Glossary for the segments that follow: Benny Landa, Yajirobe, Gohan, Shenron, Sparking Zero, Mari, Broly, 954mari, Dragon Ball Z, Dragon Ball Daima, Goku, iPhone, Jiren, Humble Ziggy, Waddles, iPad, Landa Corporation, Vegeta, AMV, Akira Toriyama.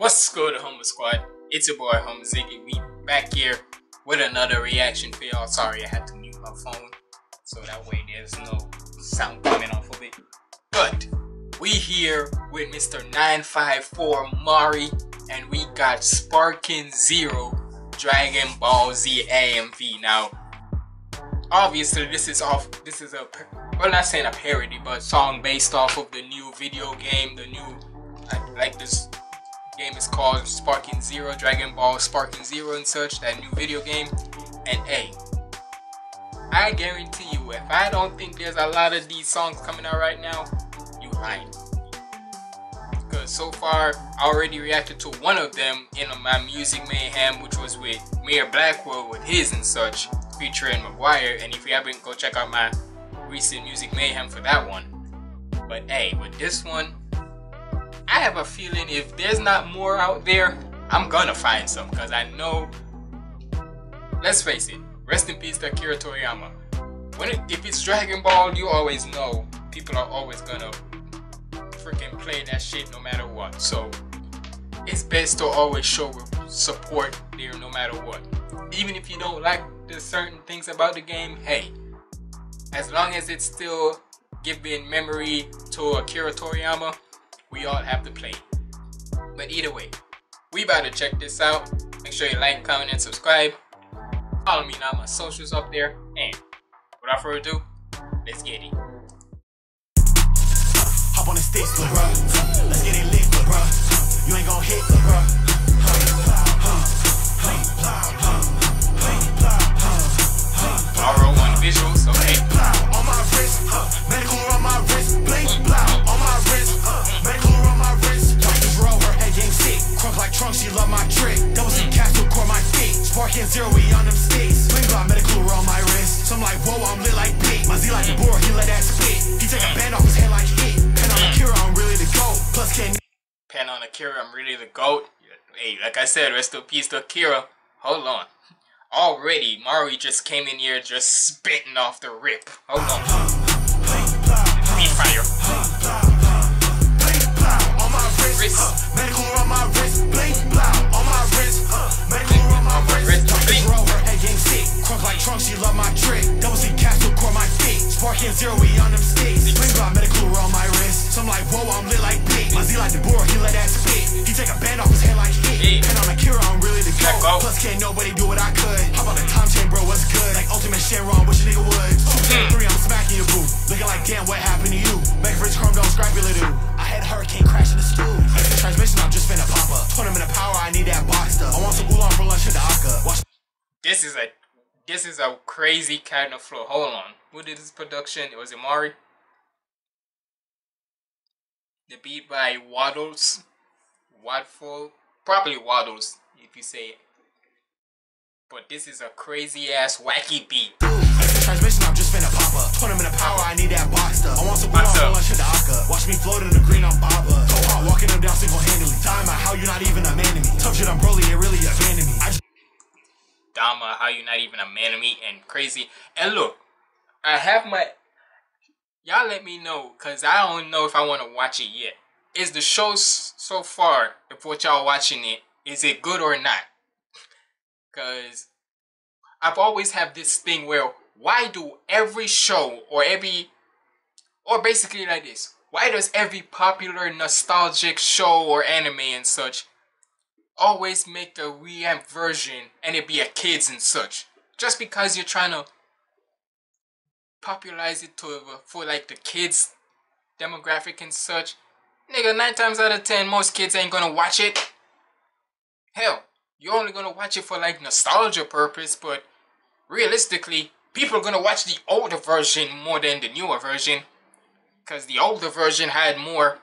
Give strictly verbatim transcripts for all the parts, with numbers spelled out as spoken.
What's good, Humble Squad? It's your boy Humble Ziggy. We back here with another reaction for y'all. Sorry, I had to mute my phone so that way there's no sound coming off of it. But we here with Mister nine five four mari, and we got Sparking Zero Dragon Ball Z A M V. Now, obviously, this is off. This is a well, not saying a parody, but song based off of the new video game, the new like, like this. Game is called Sparking Zero, Dragon Ball Sparking Zero and such, that new video game. And hey, I guarantee you, if I don't think there's a lot of these songs coming out right now, you lying. Because so far, I already reacted to one of them in my Music Mayhem, which was with Mayor Blackwell with his and such, featuring McGuire. And if you haven't, go check out my recent Music Mayhem for that one. But hey, with this one, I have a feeling if there's not more out there, I'm gonna find some, because I know, let's face it, rest in peace to Akira Toriyama. When it, if it's Dragon Ball, you always know people are always gonna freaking play that shit no matter what. So it's best to always show support there no matter what. Even if you don't like the certain things about the game, hey, as long as it's still giving memory to Akira Toriyama, we all have to play. But either way, we about to check this out. Make sure you like, comment, and subscribe. Follow me now on my socials up there. And without further ado, let's get it. Hop on the sticks, look, bruh. Let's get it lit, look, bruh. You ain't gonna hit, look, bruh. R O one visual, so hey. On my wrist, man, cool on my wrist. Blink, blow. On my wrist, man, cool on my wrist. Like the rover, head game sick. Crunk like Trump, she love my trick. Doubles in castle, core my feet. Sparking Zero, we on them sticks. Bling, blow, medical on my wrist. So I'm like, whoa, I'm lit like big. My Z like the board, he let that spit. He take a band off his head like hit. Pen on Akira, I'm really the GOAT. Plus can Pen on Akira, I'm really the GOAT. Hey, like I said, rest in peace to Akira. Hold on. Already, Mari just came in here just spitting off the rip. Hold on. Be fire. On my wrist, on my wrist, on my wrist, on my wrist. Crunk like Trump, she love my trick. Double C capsule, core my feet. Sparking Zero, we on them sticks. Bling block, medical on my wrist. So I'm like, whoa, I'm lit like big. My Z like the board, he let that spit. He take a band off his head like hit. Pen on Akira, I'm really the GOAT. Plus can't nobody do what I could. How about the time chain, bro, what's good? Like Ultimate Shenron, what your nigga would. Two, three, I'm smacking your boot. Looking like, damn, what happened to you? Make rich chrome, don't scrap your little. I had a hurricane crash in the stool. Extra transmission, I'm just finna pop up. Tournament of power, I need that boxed up. I want some oolong for lunch at the Aka. Watch. This is a this is a crazy kind of flow. Hold on. Who did this production? It was Mari. The beat by Waddles. Waddle. Probably Waddles, if you say it. But this is a crazy ass wacky beat. Transmission, I'm just finna pop up. Tournament of power, I need that boxed up. I want some oolong for lunch at the Aka. Watch me float in the green on Baba. Go hard, walking them down single handedly. Daima, how you not even a man to me. Tough shit, I'm Broly, it really abandoned me. I just Daima, how you not even a man of me, and crazy. And look, I have my, y'all let me know, because I don't know if I want to watch it yet. Is the show so far, if what y'all watching it, is it good or not? Because I've always have this thing where, why do every show, or every, or basically like this, why does every popular nostalgic show or anime and such always make the reamp version and it be a kids and such, just because you're trying to popularize it to for like the kids demographic and such? Nigga, nine times out of ten most kids ain't gonna watch it. Hell, you're only gonna watch it for like nostalgia purpose, but realistically people are gonna watch the older version more than the newer version, because the older version had more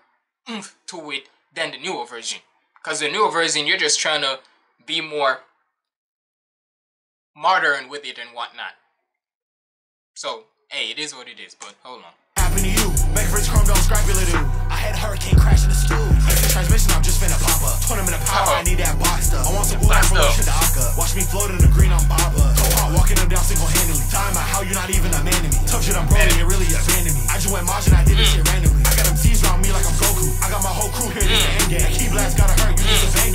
oomph to it than the newer version. Because the newer version, you're just trying to be more modern with it and whatnot. So, hey, it is what it is, but hold on. Happened to you, make rich chrome, don't scrap your little. I had a hurricane crash in the stool. Extra transmission, I'm just finna pop up. Tournament of power, I need that boxed up. I want some oolong for lunch at the Aka. Watch me float in the green on Baba. Go hard, walking them down single handedly. Daima, how you not even a man to me. Tough shit, I'm Broly, it really abandoned me. I just went Majin, I did this shit randomly. I got them Z's around me like I'm Goku. I got my whole crew here, this is an end game. That key blast gotta hurt, you just a bang.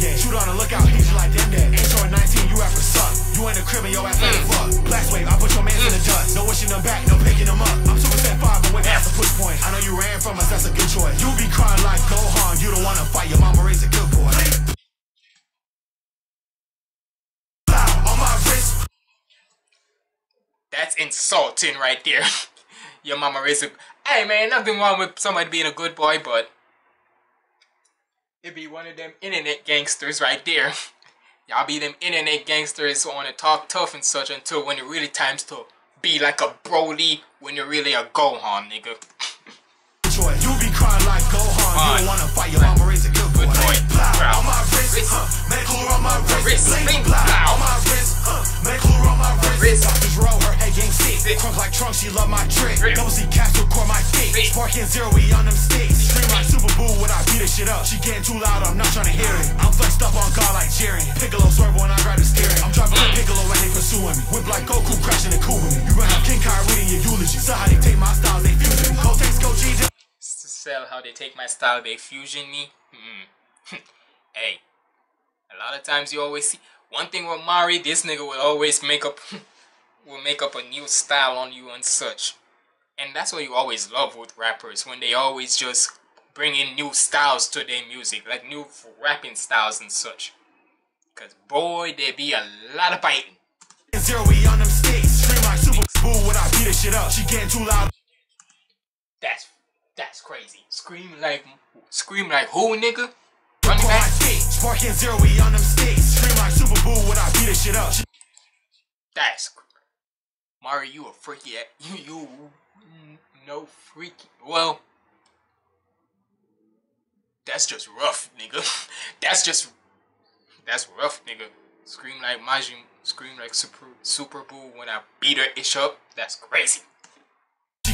in the crib and your ass ready mm. fuck. Blast wave, I put your man mm. in the dust. No wishing them back, no picking them up. I'm two percent five, but when that's a push point. I know you ran from us, that's a good choice. You be crying like Gohan, you don't wanna fight. Your mama raised a good boy. On my wrist. That's insulting right there. Your mama raised a... Hey man, nothing wrong with somebody being a good boy, but... It be one of them internet gangsters right there. Y'all be them internet gangsters who want to talk tough and such until when it really times to be like a Broly when you're really a Gohan, nigga. You be crying like Gohan, uh, you don't want to fight, your mama raise a good boy. On my wrist, make her on my wrist. On my wrist, make her on my wrist. Doctors roll, her head game sick. Crump like Trump, she love my trick. Nosy Castle core my stick. Sparking Zero, we on them sticks. Stream like Super Boo when I beat this shit up. She getting too loud, I'm not trying to hear it. I'm flexed up on God like Jiren. Piccolo swerve when I grab the steering. I'm driving like Piccolo when they pursuing me. Whip like Goku crashing the coup with me. You run up King Kyrie in your eulogy. So how they take my style, they fuse me. Go takes go G. Sell how they take my style, they fusion me. Hmm. Hey, a lot of times you always see one thing with Mari. This nigga will always make up, will make up a new style on you and such. And that's what you always love with rappers, when they always just bring in new styles to their music, like new rapping styles and such. Cause boy, there be a lot of biting. Zero, we on them sticks. Stream like Super Boo when I beat this shit up. She getting too loud. That's. That's crazy. Scream like, scream like who, nigga? Running back. Sparking Zero, we on them sticks. Scream like Super Boo when I beat this shit up. That's Mari, you a freaky ass. You, you, no freaky. Well, that's just rough, nigga. That's just, that's rough, nigga. Scream like Majin. Scream like Super Super Boo when I beat her ish up. That's crazy.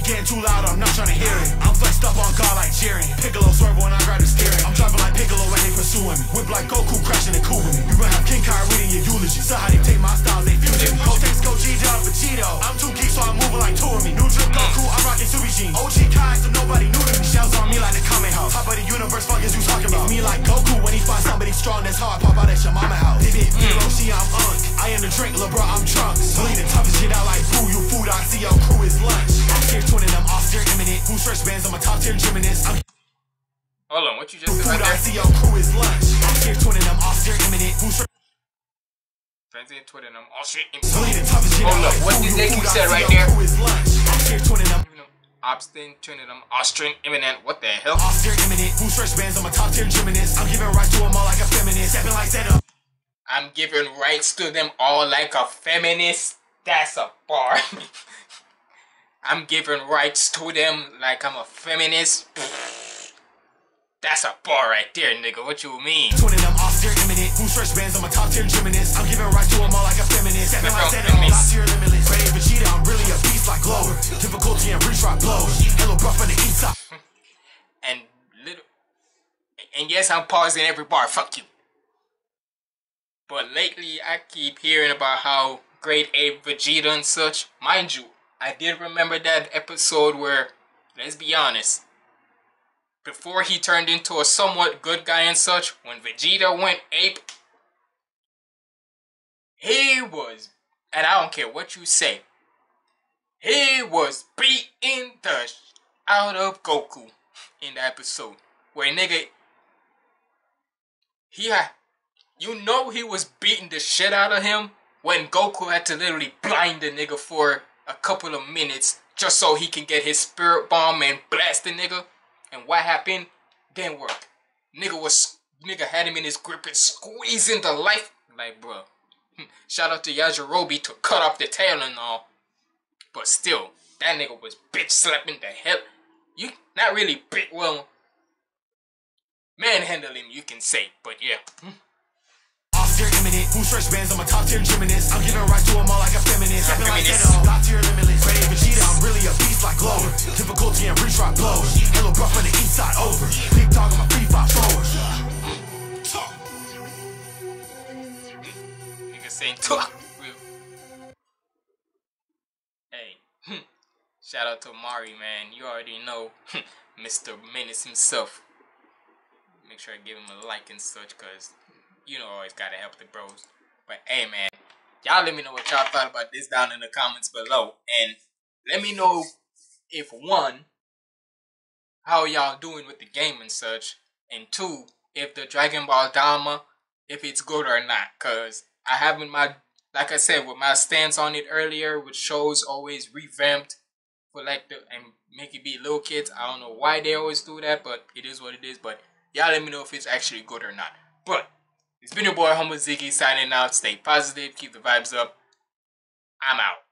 Getting too loud, I'm not trying to hear it. I'm flexed up on God like Jiren. Piccolo swerve when I grab the steering. I'm driving like Piccolo when they pursuing me. Whip like Goku crashing the coup with me. You run up King Kyrie in your eulogy. So how they take my style, they fusion. Gotenks go G down for Cheeto. I'm too geek, so I'm moving like two of me. New drip Goku, I'm rocking Tsubiji. O G Kai, so nobody knew to me. Shells on me like the Kamen house. Top of the universe, fuck is you talking about? It's me like Goku when he finds somebody strong that's hard. Pop out at your mama house. Did it, Hiroshi, I'm unk. I am the drink, LeBron, I'm drunk. Bleeding toughest shit out like boo. You food, I see your crew is lunch. Twinning, I'm off tier imminent. Who search bands? I'm a top tier gymnast. I'm hold on, what you just said? Food, right I see your crew is lunch. Off tier twinning, I'm off tier imminent. Who search bands? I'm twinning, I'm off tier imminent. Hold up, what did they said right there? Obstin, twinning, I'm off tier imminent. What the hell? Off tier imminent. Who search bands? I'm a top tier gymnast. I'm giving rights to them all like a feminist. Stepping like Zeta. I'm giving rights to them all like a feminist. That's a bar. I'm giving rights to them like I'm a feminist. That's a bar right there, nigga. What you mean? Twinning, I'm off tier imminent. Who search bands? I'm a top tier gymnast. I'm giving rights to them all like a feminist. Stepping like Zeta, I'm top tier limitless. Ready Vegeta, I'm really a beast like Glover. Difficulty and retry blows. Hello, bro, from the east side. And little. And yes, I'm pausing every bar. Fuck you. But lately, I keep hearing about how grade A Vegeta and such. Mind you, I did remember that episode where, let's be honest, before he turned into a somewhat good guy and such, when Vegeta went ape, he was, and I don't care what you say, he was beating the out of Goku in the episode. Where nigga, he had, you know he was beating the shit out of him when Goku had to literally blind the nigga for a couple of minutes just so he can get his spirit bomb and blast the nigga. And what happened? Didn't work. Nigga was nigga had him in his grip and squeezing the life. Like bro, shout out to Yajirobe to cut off the tail and all, but still that nigga was bitch slapping the hell. You not really bitch, well, manhandle him you can say, but yeah. Imminent. Who stretch bands? I'm a top tier gymnast. I'm giving rights to them all like a feminist. Stepping like Zeta, I'm top tier limitless. Ready Vegeta, I'm really a beast like Glover. Difficulty and retry blows. Hello, bro, from the east side over. Big dog on my free five throwers. Nigga saying talk. Hey, shout out to Mari, man. You already know Mister Menace himself. Make sure I give him a like and such, cause you know, always gotta help the bros. But hey man, Y'all let me know what y'all thought about this down in the comments below. And let me know if, one, how y'all doing with the game and such. And two, if the Dragon Ball Daima, if it's good or not. Because I haven't, my, like I said, with my stance on it earlier, with shows always revamped for like the, and make it be little kids. I don't know why they always do that, but it is what it is. But y'all let me know if it's actually good or not. But it's been your boy Humble Ziggy signing out. Stay positive, keep the vibes up. I'm out.